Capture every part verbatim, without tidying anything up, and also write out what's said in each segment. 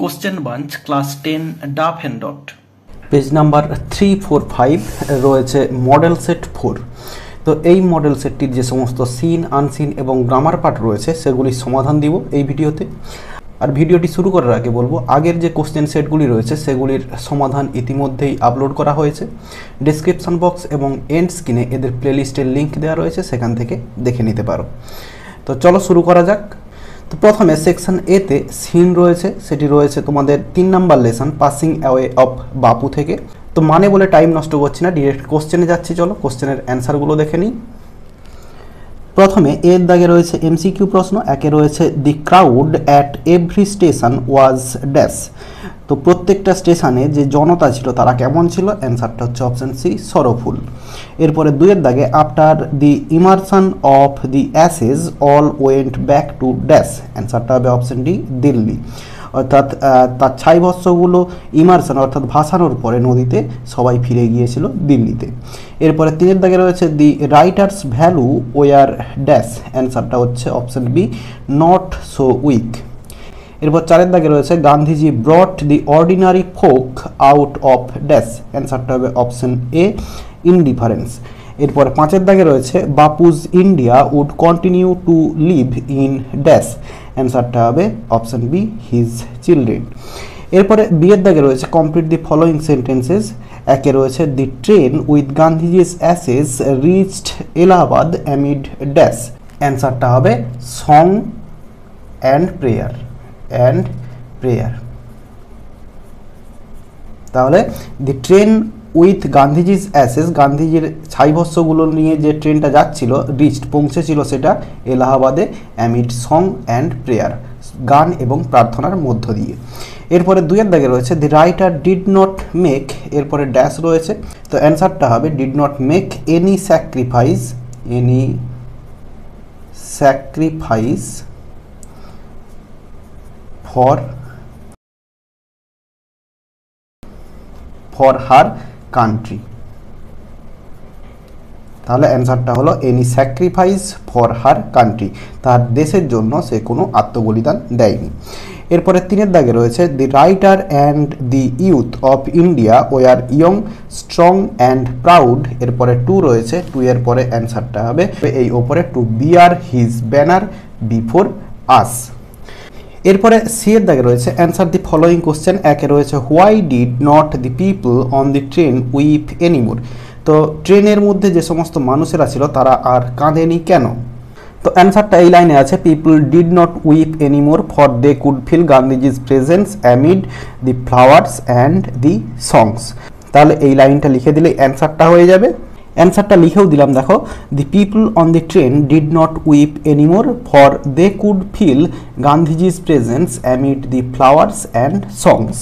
Question bunch class ten Duff and Dot. Page number three forty-five রয়েছে model set four. তো এই model সেটটির যে সমস্ত সিন আনসিন এবং গ্রামার পার্ট রয়েছে সেগুলি সমাধান দিব এই ভিডিওতে। আর ভিডিওটি শুরু করার আগে বলবো আগের যে কোশ্চেন সেটগুলি রয়েছে সেগুলির সমাধান ইতিমধ্যেই আপলোড করা হয়েছে। ডেসক্রিপশন বক্স এবং এন্ড স্ক্রিনে এদের প্লেলিস্টের লিংক দেওয়া রয়েছে, সেখান থেকে দেখে নিতে পারো। তো চলো শুরু করা যাক। তো প্রথমে সেকশন এ তে সিন রয়েছে, সেটি রয়েছে তোমাদের তিন নম্বর lesson passing away of Bapu থেকে। তো মানে বলে টাইম নষ্ট করছি না, ডিরেক্ট কোশ্চেনে যাচ্ছি। চলো কোশ্চেনের অ্যান্সারগুলো দেখে নিই। প্রথমে এর দাগে রয়েছে এমসিকিউ প্রশ্ন। একে রয়েছে the crowd at every station was dash. তো প্রত্যেকটা স্টেশনে যে জনতা ছিল তারা কেমন ছিল? অ্যান্সারটা হচ্ছে অপশান সি, সরফুল। এরপরে দুয়ের দাগে after the immersion of the ashes all went back to dash. অ্যান্সারটা হবে অপশান ডি, দিল্লি। অর্থাৎ তার ছাই ভস্যগুলো ইমারশন অর্থাৎ ভাসানোর পরে নদীতে সবাই ফিরে গিয়েছিল দিল্লিতে। এরপরে তিনের দাগে রয়েছে the writer's value was dash. অ্যান্সারটা হচ্ছে option B, not so weak. এরপর চারের দাগে রয়েছে Gandhiji brought the ordinary folk out of dash. অ্যান্সারটা হবে অপশান এ, ইনডিফারেন্স। এরপর পাঁচের দাগে রয়েছে Bapu's India would continue to live in dash. অ্যান্সারটা হবে অপশান বি, হিজ চিলড্রেন। এরপরে বিয়ের দাগে রয়েছে কমপ্লিট দি ফলোয়িং সেন্টেন্সেস। একে রয়েছে the train with Gandhiji's ashes reached Allahabad amid dash. অ্যান্সারটা হবে song and prayer and prayer. তাহলে দি ট্রেন উইথ গান্ধীজির অ্যাসেস, গান্ধীজির ছাইভস্যগুলো নিয়ে যে ট্রেনটা যাচ্ছিল রিচড পৌঁছেছিল সেটা এলাহাবাদে অ্যামিড সং অ্যান্ড প্রেয়ার, গান এবং প্রার্থনার মধ্য দিয়ে। এরপরে দুয়ের দাগে রয়েছে the writer did not make, এরপরে ড্যাশ রয়েছে। তো অ্যান্সারটা হবে did not make any sacrifice, any sacrifice for for her country. তাহলে অ্যান্সারটা হলো any sacrifice for her country, তার দেশের জন্য সে কোনো আত্মবলিদান দেয়নি। এরপরে তিনের দাগে রয়েছে the writer and the youth of India were young strong and proud. এরপরে টু রয়েছে, টু এর পরে অ্যান্সারটা হবে এই ওপরে to bear his banner before us. এরপরে সি এর দাগে রয়েছে অ্যান্সার দি ফলোয়িং কোশ্চেন। একে রয়েছে why did not the people on the train weep anymore. তো ট্রেনের মধ্যে যে সমস্ত মানুষেরা ছিল তারা আর কাঁদেনি কেন? তো অ্যান্সারটা এই লাইনে আছে people did not weep anymore for they could feel গান্ধীজির presence amid the flowers and the songs. তাহলে এই লাইনটা লিখে দিলে অ্যান্সারটা হয়ে যাবে। অ্যান্সারটা লিখেও দিলাম, দেখো the people on the train did not weep anymore for they could feel Gandhiji's presence amid the flowers and songs.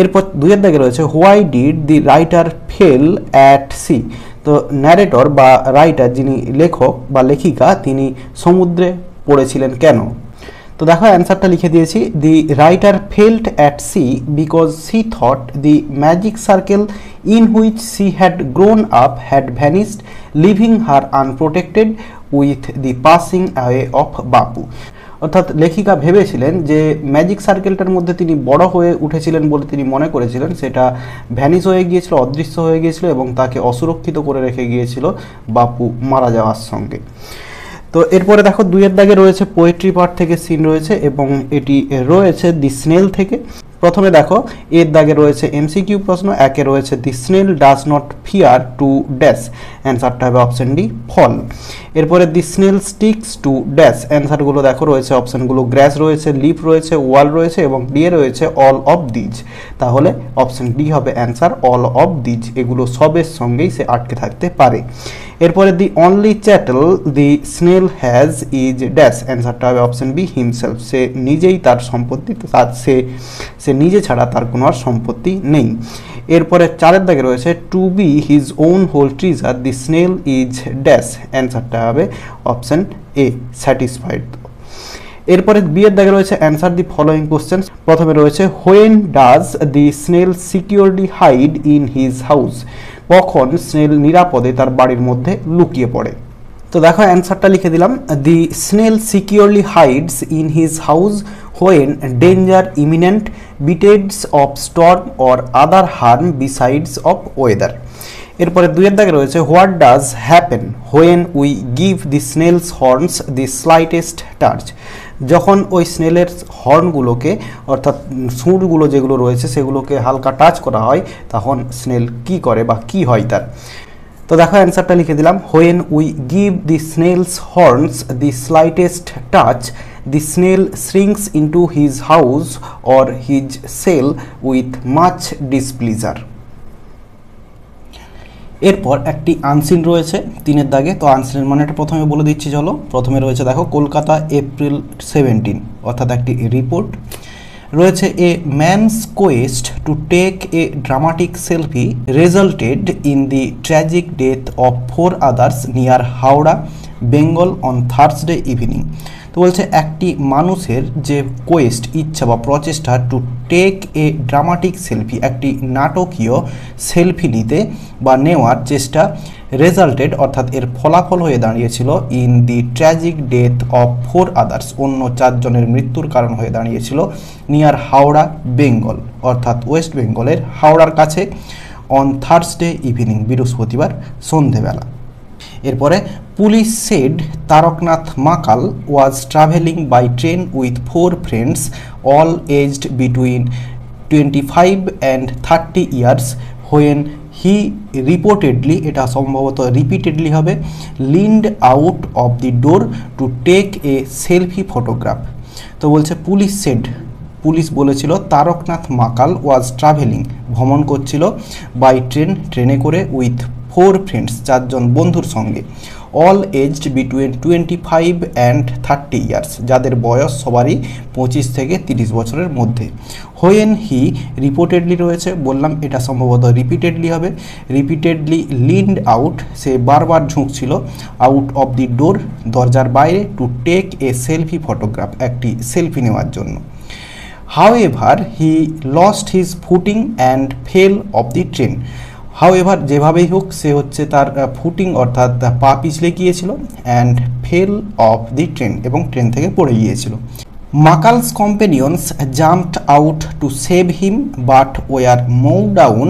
এরপর দুয়ের দাগে রয়েছে why did the writer fail at sea. তো ন্যারেটর বা রাইটার যিনি লেখক বা লেখিকা তিনি সমুদ্রে পড়েছিলেন কেন? তো দেখো অ্যান্সারটা লিখে দিয়েছি the writer felt at sea because she thought the magic circle in which she had grown up had vanished leaving her unprotected with the passing away of Bapu. অর্থাৎ লেখিকা ভেবেছিলেন যে ম্যাজিক সার্কেলটার মধ্যে তিনি বড় হয়ে উঠেছিলেন বলে তিনি মনে করেছিলেন, সেটা ভ্যানিশ হয়ে গিয়েছিল, অদৃশ্য হয়ে গিয়েছিল এবং তাকে অসুরক্ষিত করে রেখে গিয়েছিল বাপু মারা যাওয়ার সঙ্গে। তো এরপরে দেখো দুইয়ের দাগে রয়েছে পোয়েট্রি পার্ট থেকে সিন রয়েছে এবং এটি রয়েছে দি স্নেল থেকে। প্রথমে দেখো এর দাগে রয়েছে এমসিকিউ প্রশ্ন। একে রয়েছে the snail does not fear to dash. অ্যান্সারটা হবে অপশান ডি, ফল। এরপরে the snail sticks to dash. অ্যান্সারগুলো দেখো রয়েছে, অপশানগুলো গ্র্যাস রয়েছে, লিপ রয়েছে, ওয়াল রয়েছে এবং দিয়ে রয়েছে অল অফ দিজ। তাহলে অপশান ডি হবে অ্যান্সার, অল অফ দিজ। এগুলো সবের সঙ্গেই সে আটকে থাকতে পারে। এরপরে the only chattel the snail has is dash. অ্যান্সারটা হবে অপশান বি, হিমসেলফ। সে নিজেই তার সম্পত্তি, তার সে সে নিজে ছাড়া তার কোনো আর সম্পত্তি নেই। এরপরে চারের দাগে রয়েছে to be his own whole treasure the snail is dash. অ্যান্সারটা হবে অপশান এ, স্যাটিসফাইড। এরপরে বিয়ের দাগে রয়েছে অ্যান্সার দি ফলোয়িং কোশ্চেন। প্রথমে রয়েছে when does the snail securely hide in his house. কখন স্নেল নিরাপদে তার বাড়ির মধ্যে লুকিয়ে পড়ে? তো দেখো অ্যান্সারটা লিখে দিলাম the snail securely hides in his house when danger imminent, betides of storm or other harm besides of weather. What does happen when we give the snail's horns the slightest touch? যখন ওই স্নেলের হর্নগুলোকে অর্থাৎ সুঁড়গুলো যেগুলো রয়েছে সেগুলোকে হালকা touch করা হয় তখন স্নেল কি করে বা কি হয় তার। তো দেখো অ্যানসারটা লিখে দিলাম, when we give the snail's horns the slightest touch, the snail shrinks into his house or his cell with much displeasure. এরপর একটি আনসিন রয়েছে তিনের দাগে। তো আনসিনের মানেটা প্রথমে বলে দিচ্ছি, চলো। প্রথমে রয়েছে দেখো কলকাতা এপ্রিল সেভেন্টিন, অর্থাৎ একটি রিপোর্ট রয়েছে। A man's quest to take a dramatic selfie resulted in the tragic death of four others near Howrah Bengal on Thursday evening. তো বলছে একটি মানুষের যে কোয়েস্ট, ইচ্ছা বা প্রচেষ্টা, to take a dramatic selfie, একটি নাটকীয় সেলফি নিতে বা নেওয়ার চেষ্টা, রেজাল্টেড অর্থাৎ এর ফলাফল হয়ে দাঁড়িয়েছিল, in the tragic death of four others অন্য চারজনের মৃত্যুর কারণ হয়ে দাঁড়িয়েছিল, নিয়ার হাওড়া বেঙ্গল অর্থাৎ ওয়েস্ট বেঙ্গলের হাওড়ার কাছে, অন থার্সডে ইভিনিং বৃহস্পতিবার সন্ধেবেলা। এরপরে police said Taraknath Makal was travelling by train with four friends all aged between twenty five and thirty years when he reportedly, এটা সম্ভবত রিপিটেডলি হবে, leaned out of the door to take a selfie photograph. তো বলছে police said, police বলেছিল, Taraknath Makal was travelling ভ্রমণ করছিল, by train ট্রেনে করে, উইথ ফোর ফ্রেন্ডস চারজন বন্ধুর সঙ্গে, all aged between twenty five and thirty years যাদের বয়স সবারই পঁচিশ থেকে তিরিশ বছরের মধ্যে, হোয়েন হি রিপোর্টেডলি রয়েছে, বললাম এটা সম্ভবত রিপিটেডলি হবে, রিপিটেডলি লিন্ড আউট সে বারবার ঝুঁকছিল, আউট অফ দি ডোর দরজার বাইরে, to take a selfie photograph একটি সেলফি নেওয়ার জন্য, however he lost his footing and fell off the train, however যেভাবেই হোক সে হচ্ছে তার ফুটিং অর্থাৎ পা পিছলে গিয়েছিল, and fell off the train এবং ট্রেন থেকে পড়ে গিয়েছিল, Makal's companions jumped out to save him but were মোভড down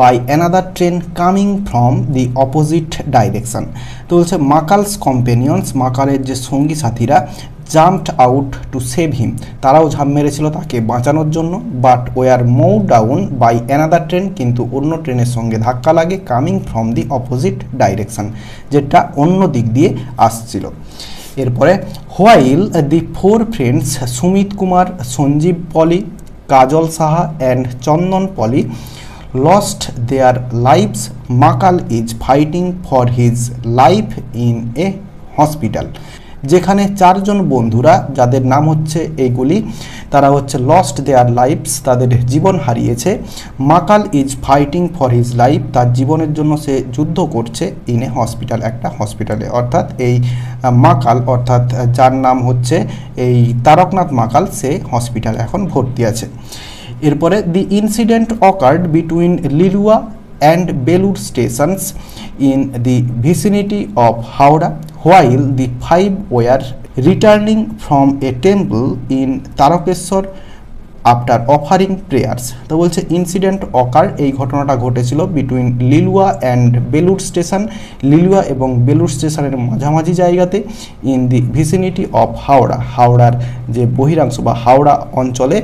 by another train coming from the opposite direction. তো বলছে মাকালস কম্পেনিয়ন্স, মাকালের যে সঙ্গী সাথীরা, jumped out to save him তারাও ঝাঁপ মেরেছিল তাকে বাঁচানোর জন্য, but were মোভড down by another train কিন্তু অন্য ট্রেনের সঙ্গে ধাক্কা লাগে, coming from the opposite direction যেটা অন্য দিক দিয়ে আসছিল। এরপরে while the four friends Sumit Kumar, Sanjeev Pali, Kajal Saha and Chandan Pali lost their lives, Makal is fighting for his life in a hospital. যেখানে চারজন বন্ধুরা যাদের নাম হচ্ছে এইগুলি, তারা হচ্ছে লস্ট দেয়ার লাইফস তাদের জীবন হারিয়েছে, Makal is fighting for his life তার জীবনের জন্য সে যুদ্ধ করছে, ইন এ হসপিটাল একটা হসপিটালে, অর্থাৎ এই মাকাল অর্থাৎ যার নাম হচ্ছে এই তারকনাথ মাকাল সে হসপিটালে এখন ভর্তি আছে। এরপরে the incident occurred between Liluah and Belur stations in the vicinity of Howrah while the five were returning from a temple in Tarakeswar after offering prayers. তো বলছে ইনসিডেন্ট অকার, এই ঘটনাটা ঘটেছিল between Liluah and Belur station, Liluah এবং বেলুর স্টেশনের মাঝামাঝি জায়গাতে, in the vicinity of Howrah হাওড়ার যে বহিরাংশ বা হাওড়া অঞ্চলে,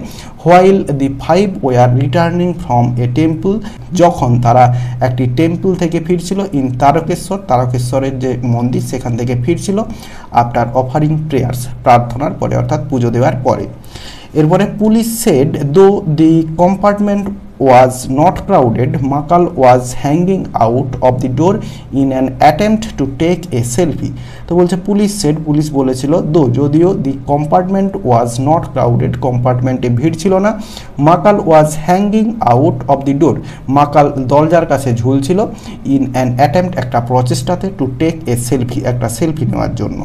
while the five were returning from a temple যখন তারা একটি টেম্পল থেকে ফিরছিল, ইন তারকেশ্বর তারকেশ্বরের যে মন্দির সেখান থেকে ফিরছিল, আফটার অফারিং প্রেয়ার্স প্রার্থনার পরে অর্থাৎ পুজো দেওয়ার পরে। এরপরে police said though the compartment was not crowded Makal was hanging out of the door in an attempt to take a selfie. তো বলছে পুলিশ সেড, পুলিশ বলেছিল, দো যদিও, the compartment was not crowded কম্পার্টমেন্টে ভিড় ছিল না, Makal was hanging out of the door Makal দরজার কাছে ঝুলছিল, ইন অ্যান অ্যাটেম্পট একটা প্রচেষ্টাতে, টু টেক এ সেলফি একটা সেলফি নেওয়ার জন্য,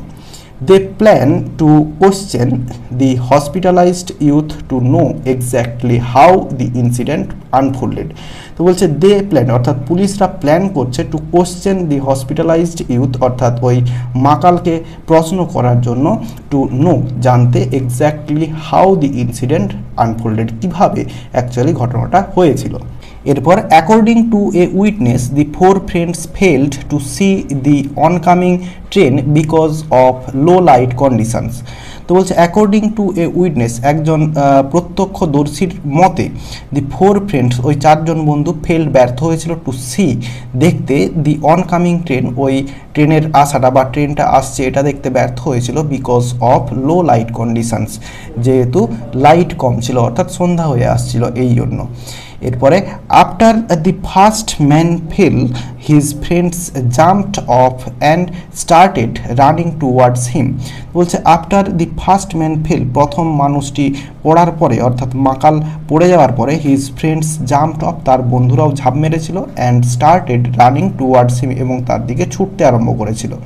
They plan to question the hospitalized youth to know exactly how the incident unfolded. So, they plan, or that police plan to question the hospitalized youth, or that way makal ke prosno korar jonno to know, jante exactly how the incident unfolded, kibhabe actually ghotona ta hoyechilo. Therefore, according to a witness, the four friends failed to see the oncoming train because of low light conditions. So, according to a witness, ekjon protyokkho dorshir mote, the four friends, oi charjon bondhu failed byartho hoyechilo to see, dekhte the oncoming train, oi trainer ashata ba train ta asche eta dekhte byartho hoyechilo because of low light conditions. Jehetu light kom chilo, orthat sondha hoye aschilo ei jonno. After the first man fell, his friends jumped off and started running towards him. After the first man fell, prothom manushti porar pore orthat makal pore jawar pore, his friends jumped off, tar bondhurao jhaap merechilo and started running towards him ebong tar dike chhutte arambho korechilo.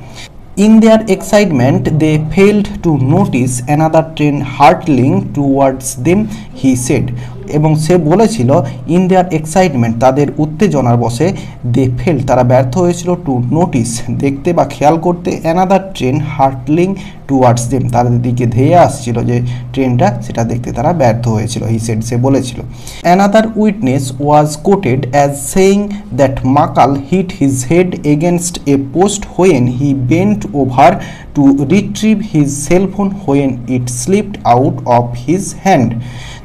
In their excitement, they failed to notice another train hurtling towards them, he said. এবং সে বলেছিল in their excitement, তাদের উত্তেজনার বসে they fail, তারা ব্যর্থ হয়েছিল two notice, দেখতে বা খেয়াল করতে, another train hurtling towards them, তাদের দিকে ধেয়ে আসছিল যে ট্রেনটা, সেটা দেখতে তারা ব্যর্থ হয়েছিল, হি সেড, সে বলেছিল। Another witness was quoted as saying that Makal hit his head against a post when he bent over to retrieve his cellphone when it slipped out of his hand.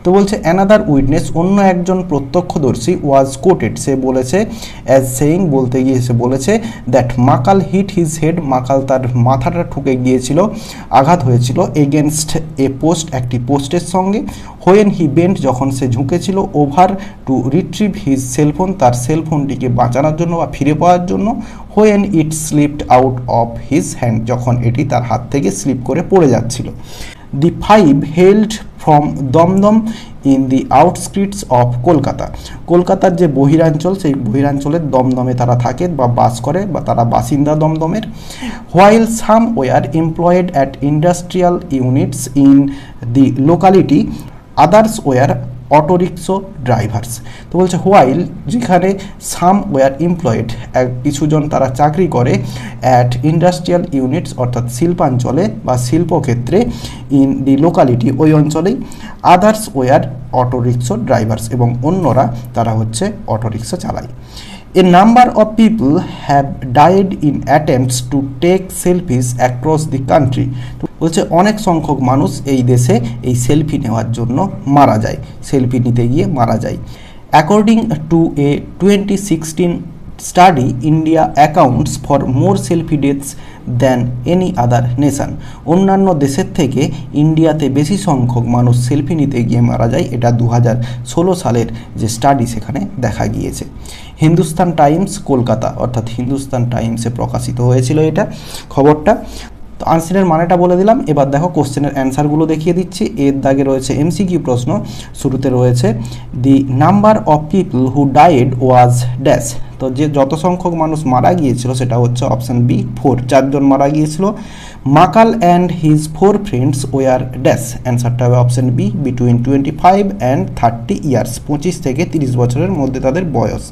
তো বলছে অ্যানাদার উইটনেস, অন্য একজন প্রত্যক্ষদর্শী, ওয়াজ coated, সে বলেছে, as saying বলতে গিয়ে সে বলেছে, that Makal hit his head, Makal তার মাথাটা ঠুকে গিয়েছিল, আঘাত হয়েছিল, এগেনস্ট এ পোস্ট একটি পোস্টের সঙ্গে, হোয়েন হি বেন্ট যখন সে ঝুঁকেছিল, over to retrieve his cellphone, তার সেলফোনটিকে বাঁচানোর জন্য বা ফিরে পাওয়ার জন্য, when it slipped out of his hand, যখন এটি তার হাত থেকে স্লিপ করে পড়ে যাচ্ছিল। The five hailed from Domdom in the outskirts of Kolkata. Kolkata je bohiranchol, sei bohiranchole Domdome tara thake ba bas kore ba tara basinda Domdomer. While some were employed at industrial units in the locality, others were auto rickshaw drivers. তো বলছে while, যেখানে সাম were employed, কিছুজন তারা চাকরি করে, at industrial units অর্থাৎ শিল্পাঞ্চলে বা শিল্পক্ষেত্রে, ইন দি লোকালিটি ওই অঞ্চলেই, others were auto rickshaw drivers এবং অন্যরা তারা হচ্ছে অটো রিক্সা চালায়। A number of people have died in attempts to take selfies across the country. বলছে অনেক সংখ্যক মানুষ এই দেশে এই সেলফি নেওয়ার জন্য মারা যায়, সেলফি নিতে গিয়ে মারা যায়। According to a twenty sixteen study, India accounts for more selfie deaths than any other nation. অন্যান্য দেশের থেকে ইন্ডিয়াতে বেশি সংখ্যক মানুষ সেলফি নিতে গিয়ে মারা যায়, এটা দু হাজার ষোলো সালের যে স্টাডি সেখানে দেখা গিয়েছে। হিন্দুস্তান টাইমস কলকাতা অর্থাৎ হিন্দুস্তান টাইমসে প্রকাশিত হয়েছিল এটা খবরটা। তো আনসারের মানেটা বলে দিলাম, এবার দেখো কোশ্চেনের অ্যান্সারগুলো দেখিয়ে দিচ্ছি। এর দাগে রয়েছে এমসিকিউ প্রশ্ন, শুরুতে রয়েছে the number of people who died was dash, তো যে যত সংখ্যক মানুষ মারা গিয়েছিল সেটা হচ্ছে অপশান বি ফোর, চারজন মারা গিয়েছিল। Makal and his four friends were dash, অ্যান্সারটা হবে option B, between twenty five and thirty years, পঁচিশ থেকে তিরিশ বছরের মধ্যে তাদের বয়স।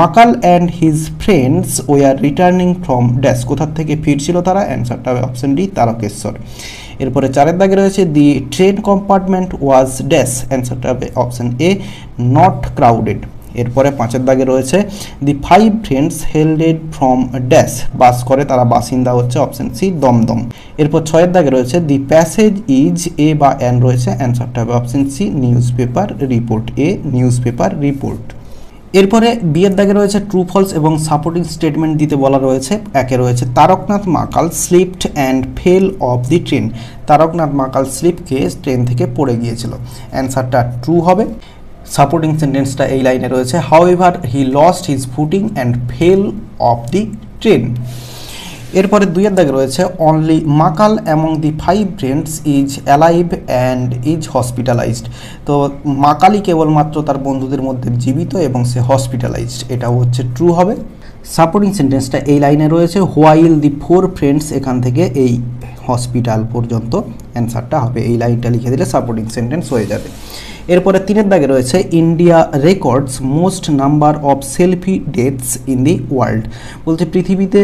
Makal and his friends were returning from dash, কোথার থেকে ফিরছিল তারা, অ্যান্সারটা হবে অপশান ডি তারকেশ্বর। এরপরে চারের দাগে রয়েছে the train compartment was dash, অ্যান্সারটা হবে অপশান এ নট ক্রাউডেড। এরপরে পাঁচের দাগে রয়েছে the five friends hailed from dash, বাস করে তারা বাসিন্দা হচ্ছে অপশান সি দমদম। এরপর ছয়ের দাগে রয়েছে দি প্যাসেজ ইজ এ বা অ্যান রয়েছে, অ্যান্সারটা হবে option C newspaper report, a newspaper report. এরপরে বিয়ের দাগে রয়েছে ট্রু ফলস এবং সাপোর্টিং স্টেটমেন্ট দিতে বলা রয়েছে। একে রয়েছে Taraknath Makal slipped and fell off the train, Taraknath Makal slip খেয়ে ট্রেন থেকে পড়ে গিয়েছিল, অ্যান্সারটা ট্রু হবে। সাপোর্টিং সেন্টেন্সটা এই লাইনে রয়েছে, however he lost his footing and fell off the train. এরপরে দুইয়ের দাগে রয়েছে only Makal among the five friends is alive and is hospitalised, তো মাকালই কেবলমাত্র তার বন্ধুদের মধ্যে জীবিত এবং সে হসপিটালাইজড, এটাও হচ্ছে ট্রু হবে। সাপোর্টিং সেন্টেন্সটা এই লাইনে রয়েছে হোয়াইল দি ফোর ফ্রেন্ডস, এখান থেকে এই হসপিটাল পর্যন্ত অ্যান্সারটা হবে। এই লাইনটা লিখে দিলে সাপোর্টিং সেন্টেন্স হয়ে যাবে। এরপরে তিনের দাগে রয়েছে India records most number of selfie deaths in the world, বলছে পৃথিবীতে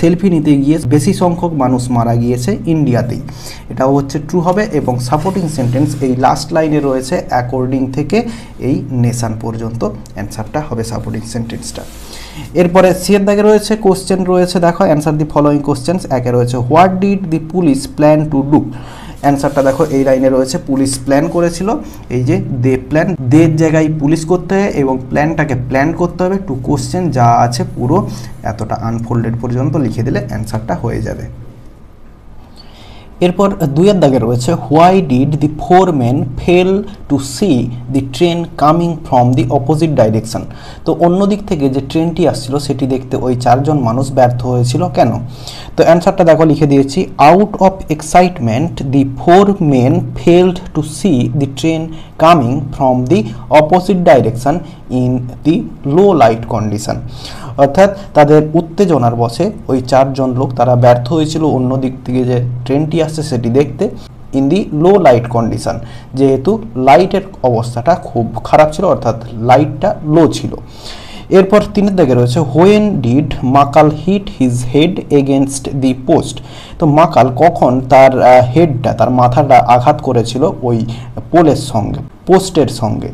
সেলফি নিতে গিয়ে বেশি সংখ্যক মানুষ মারা গিয়েছে ইন্ডিয়াতেই, এটাও হচ্ছে ট্রু হবে। এবং সাপোর্টিং সেন্টেন্স এই লাস্ট লাইনে রয়েছে অ্যাকর্ডিং থেকে এই নেশান পর্যন্ত অ্যান্সারটা হবে সাপোর্টিং সেন্টেন্সটা। এরপরে সিয়ের দাগে রয়েছে কোশ্চেন রয়েছে, দেখো অ্যান্সার দি ফলোয়িং কোশ্চেন্স। একে রয়েছে what did the police plan to do, অ্যান্সারটা দেখো এই লাইনে রয়েছে পুলিশ প্ল্যান করেছিল, এই যে দে প্ল্যান, দের জায়গায় পুলিশ করতে হয় এবং প্ল্যানটাকে প্ল্যান করতে হবে টু কোশ্চেন যা আছে পুরো এতটা আনফোল্ডেড পর্যন্ত লিখে দিলে অ্যান্সারটা হয়ে যাবে। এরপর দুইয়ের দাগে রয়েছে why did the four men fail to see the train coming from the opposite direction, তো অন্য দিক থেকে যে ট্রেনটি আসছিল সেটি দেখতে ওই চারজন মানুষ ব্যর্থ হয়েছিল কেন। তো অ্যান্সারটা দেখো লিখে দিয়েছি out of excitement the four men failed to see the train coming from the opposite direction in the low light condition, অর্থাৎ তাদের উত্তেজনার বশে ওই চারজন লোক তারা ব্যর্থ হয়েছিল অন্য দিক থেকে যে ট্রেনটি আসছে সেটি দেখতে in the low light condition, যেহেতু লাইটের অবস্থাটা খুব খারাপ ছিল অর্থাৎ লাইটটা লো ছিল। এরপর তিনের দিকে রয়েছে when did Makal hit his head against the post, তো মাকাল কখন তার হেডটা তার মাথাটা আঘাত করেছিল ওই পোলের সঙ্গে পোস্টের সঙ্গে।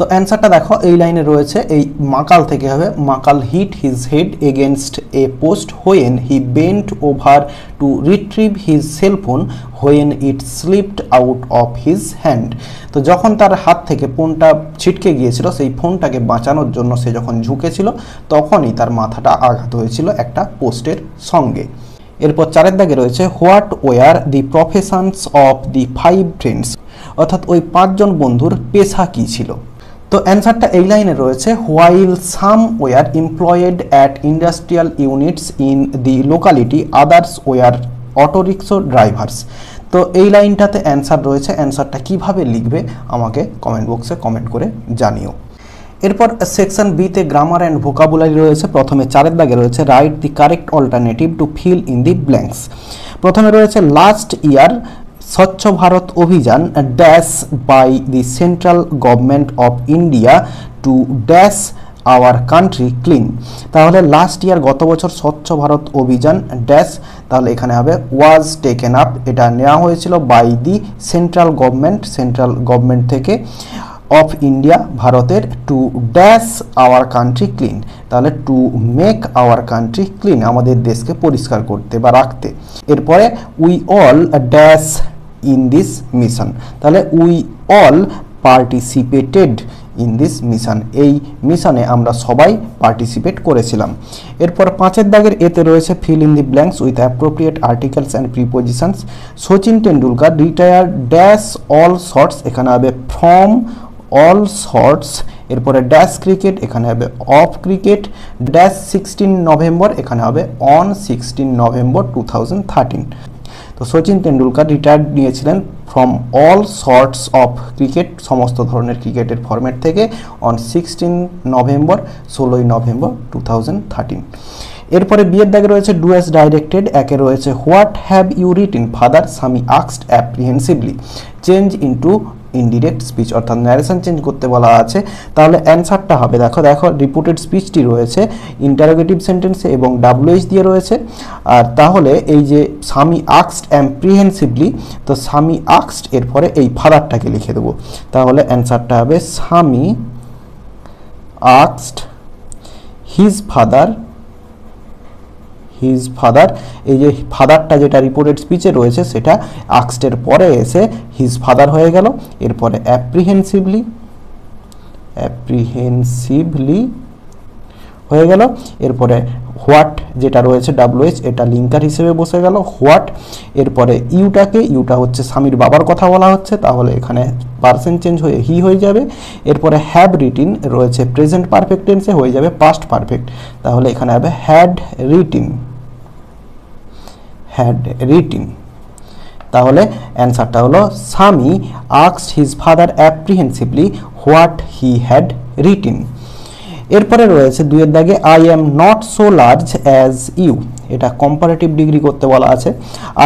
তো অ্যান্সারটা দেখো এই লাইনে রয়েছে এই মাকাল থেকে হবে Makal hit his head against a post when he bent over to retrieve his cellphone when it slipped out of his hand, তো যখন তার হাত থেকে ফোনটা ছিটকে গিয়েছিল সেই ফোনটাকে বাঁচানোর জন্য সে যখন ঝুঁকেছিল তখনই তার মাথাটা আঘাত হয়েছিল একটা পোস্টের সঙ্গে। এরপর চারের দাগে রয়েছে what were the professions of the five friends, অর্থাৎ ওই পাঁচজন বন্ধুর পেশা কী ছিল। তো অ্যান্সারটা এই লাইনে রয়েছে while some were employed at industrial units in the locality others were autorickshaw drivers, তো এই লাইনটাতে অ্যান্সার রয়েছে, অ্যান্সারটা কিভাবে লিখবে আমাকে কমেন্ট বক্সে কমেন্ট করে জানিও। এরপর সেকশন বিতে গ্রামার অ্যান্ড ভোকাবুলারি রয়েছে, প্রথমে চারের দাগে রয়েছে write the correct alternative to fill in the blanks, প্রথমে রয়েছে লাস্ট ইয়ার স্বচ্ছ Bharat Abhiyan dash by the central government of India to dash our country clean, তাহলে লাস্ট ইয়ার গত বছর স্বচ্ছ ভারত অভিযান ড্যাশ, তাহলে এখানে হবে ওয়াজ টেকেন আপ, এটা নেওয়া হয়েছিল by the central government, central government থেকে অফ ইন্ডিয়া ভারতের to dash our country clean, তাহলে to make our country clean আমাদের দেশকে পরিষ্কার করতে বা রাখতে। এরপরে we all dash in this mission, তাহলে we all participated in this mission, এই মিশনে আমরা সবাই পার্টিসিপেট করেছিলাম। এরপর পাঁচের দাগের এতে রয়েছে fill in the blanks with appropriate articles and prepositions, Sachin Tendulkar retire dash all shorts, এখানে হবে ফ্রম অল শর্টস, এরপরে ড্যাশ ক্রিকেট, এখানে হবে of cricket, dash sixteen November, এখানে হবে on sixteen November two thousand thirteen, তো সচিন টেন্ডুলকার রিটায়ার নিয়েছিলেন from all shorts of cricket, সমস্ত ধরনের ক্রিকেটের ফরম্যাট থেকে, অন সিক্সটিন নভেম্বর ষোলোই নভেম্বর টু থাউজেন্ড থার্টিন। এরপরে বিয়ের দাগে রয়েছে ডু অ্যাজ ডাইরেক্টেড, একে রয়েছে what have you written father Sami আক্সড apprehensively change into indirect speech, অর্থাৎ ন্যারেশন চেঞ্জ করতে বলা আছে, তাহলে অ্যান্সারটা হবে দেখো দেখো রিপোর্টেড স্পিচটি রয়েছে ইন্টারোগেটিভ সেন্টেন্সে এবং ডাব্লুএইচ দিয়ে রয়েছে। আর তাহলে এই যে স্বামী আক্সড অ্যাপ্রিহেন্সিভলি, তো স্বামী আক্সড এরপরে এই ফাদারটাকে লিখে দেবো, তাহলে অ্যান্সারটা হবে স্বামী আক্সড হিজ ফাদার, হিজ ফাদার, এই যে ফাদারটা যেটা রিপোর্টেড স্পিচে রয়েছে সেটা আক্সটের পরে এসে হিজ ফাদার হয়ে গেল, এরপরে অ্যাপ্রিহেন্সিভলি অ্যাপ্রিহেন্সিভলি হয়ে গেল, এরপরে হোয়াট যেটা রয়েছে ডাব্লুএইচ এটা লিঙ্কার হিসেবে বসে গেল হোয়াট, এরপরে ইউটাকে, ইউটা হচ্ছে স্বামীর বাবার কথা বলা হচ্ছে, তাহলে এখানে পার্সেন্ট চেঞ্জ হয়ে হি হয়ে যাবে, এরপরে হ্যাভ রিটিন রয়েছে প্রেজেন্ট পারফেক্ট টেন্সে হয়ে যাবে পাস্ট পারফেক্ট, তাহলে এখানে হবে হ্যাড রিটিন, হ্যাড রিটিন, তাহলে অ্যান্সারটা হলো স্বামী আক্সড his father apprehensively what he had written. এরপরে রয়েছে দুইয়ের দাগে I am not so large as you, এটা কম্পারেটিভ ডিগ্রি করতে বলা আছে,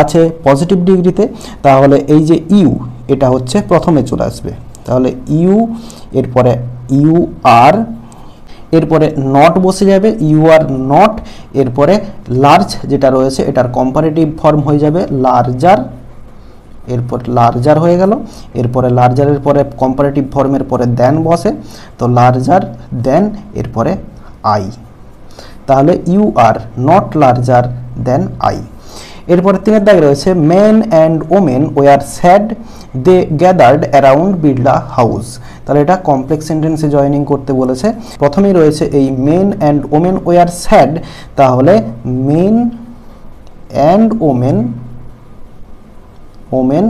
আছে পজিটিভ ডিগ্রিতে, তাহলে এই যে ইউ এটা হচ্ছে প্রথমে চলে আসবে, তাহলে ইউ এরপরে ইউ আর এরপরে নট বসে যাবে, ইউ আর নট, এরপরে লার্জ যেটা রয়েছে এটার কম্পারেটিভ ফর্ম হয়ে যাবে লার্জার, এরপর লার্জার হয়ে গেল, এরপরে লার্জারের পরে কম্পারেটিভ ফর্মের পরে দেন বসে, তো লার্জার দেন এরপরে আই, তাহলে you are not larger than I. এরপরে তিনের দাগ রয়েছে men and women were sad they gathered around Birla house, তাহলে এটা কমপ্লেক্স সেন্টেন্সে জয়েনিং করতে বলেছে। প্রথমেই রয়েছে এই men and women were sad, তাহলে men and women women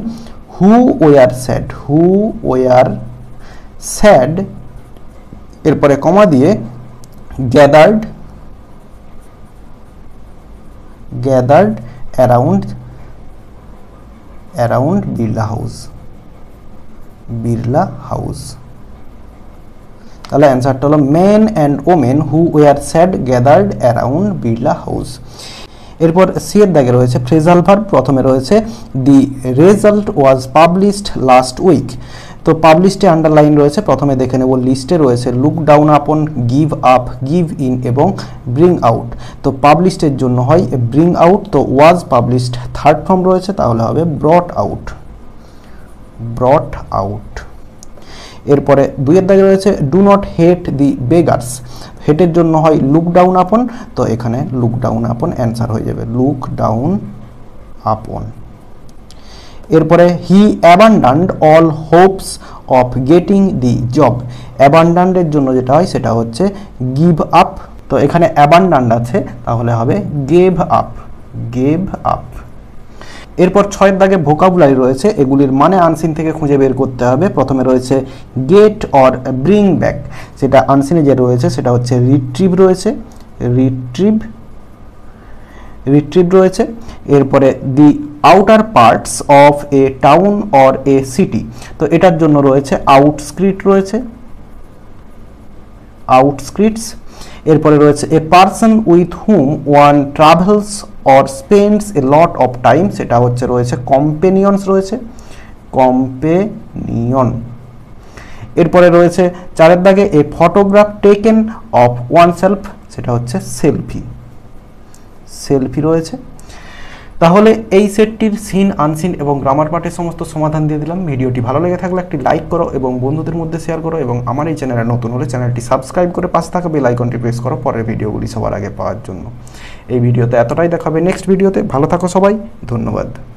who were sad, who were sad এরপরে কমা দিয়ে gathered gathered around around Birla house, Birla house, তাহলে অ্যান্সারটা হলো men and women who were said gathered around Birla house। এরপর C এর দাগে রয়েছে ফ্রেজাল ভার্ব, প্রথমে রয়েছে the result was published last week, তো পাবলিশে আন্ডারলাইন রয়েছে, প্রথমে দেখে নেব লিস্টে রয়েছে look down upon, give up, give in এবং ব্রিং আউট, তো পাবলিশের জন্য হয় ব্রিং আউট, তো ওয়াজ পাবলিশড থার্ড ফর্ম রয়েছে, তাহলে হবে ব্রট আউট, ব্রট আউট। এরপরে দুইয়ের দাগে রয়েছে do not hate the beggars, হেটের জন্য হয় লুক ডাউন আপন, তো এখানে লুক ডাউন আপন অ্যান্সার হয়ে যাবে লুক ডাউন আপন। এরপরে he abandoned all hopes of getting the job, অ্যাবান্ডান্ডের জন্য যেটা হয় সেটা হচ্ছে গিভ আপ, তো এখানে অ্যাবান্ডান্ড আছে তাহলে হবে গেভ আপ, গেভ আপ। এরপর ছয়ের দাগে ভোকাবুলারি রয়েছে, এগুলির মানে আনসিন থেকে খুঁজে বের করতে হবে। প্রথমে রয়েছে গেট অর ব্রিং ব্যাক, সেটা আনসিনে যে রয়েছে সেটা হচ্ছে রিট্রিভ রয়েছে, রিট্রিভ রিট্রিভ রয়েছে। এরপরে the outer parts of a town or a city, তো এটার জন্য রয়েছে আউটস্ক্রিট রয়েছে, আউটস্ক্রিটস। এরপরে রয়েছে a person with whom one travels or spends a lot of time, সেটা হচ্ছে রয়েছে কম্পেনিয়নস রয়েছে, কম্পেনিয়ন। এরপরে রয়েছে চারের দাগে a photograph taken of oneself, সেটা হচ্ছে সেলফি, সেলফি রয়েছে। তাহলে এই সেটটির সিন আনসিন এবং গ্রামার পার্টের সমস্ত সমাধান দিয়ে দিলাম। ভিডিওটি ভালো লেগে থাকলে একটি লাইক করো এবং বন্ধুদের মধ্যে শেয়ার করো, এবং আমার এই চ্যানেলে নতুন হলে চ্যানেলটি সাবস্ক্রাইব করে পাশে থাকা বেল আইকনটি প্রেস করো পরের ভিডিওগুলি সবার আগে পাওয়ার জন্য। এই ভিডিওতে এতটাই, দেখাবে নেক্সট ভিডিওতে, ভালো থাকো সবাই, ধন্যবাদ।